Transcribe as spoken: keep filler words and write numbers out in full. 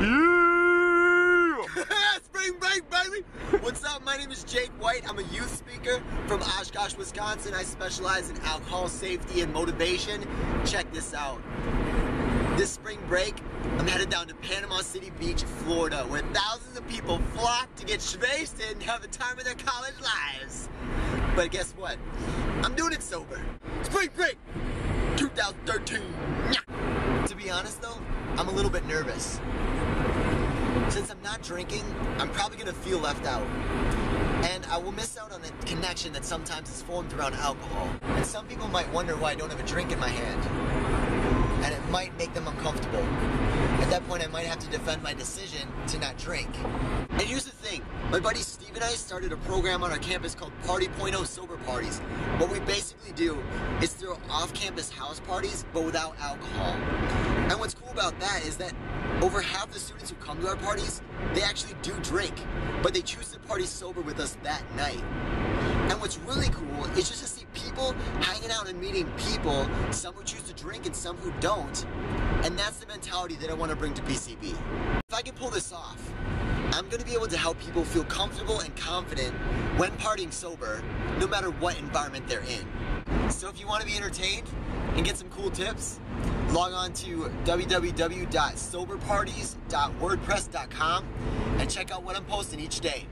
Yeah! Spring break, baby! What's up? My name is Jake White. I'm a youth speaker from Oshkosh, Wisconsin. I specialize in alcohol safety and motivation. Check this out. This spring break, I'm headed down to Panama City Beach, Florida, where thousands of people flock to get schvasted and have the time of their college lives. But guess what? I'm doing it sober. Spring break twenty thirteen. Nah. To be honest though, I'm a little bit nervous. Since I'm not drinking, I'm probably gonna feel left out. And I will miss out on the connection that sometimes is formed around alcohol. And some people might wonder why I don't have a drink in my hand. And it might make them uncomfortable. At that point, I might have to defend my decision to not drink. And here's the thing, my buddy Steve and I started a program on our campus called Party point oh Sober Parties. What we basically do is throw off-campus house parties, but without alcohol. And what's cool about that is that over half the students who come to our parties, they actually do drink, but they choose to party sober with us that night. And what's really cool is just to see people hanging out and meeting people, some who choose to drink and some who don't. And that's the mentality that I want to bring to P C B. If I can pull this off, I'm going to be able to help people feel comfortable and confident when partying sober, no matter what environment they're in. So if you want to be entertained and get some cool tips, log on to w w w dot sober parties dot wordpress dot com and check out what I'm posting each day.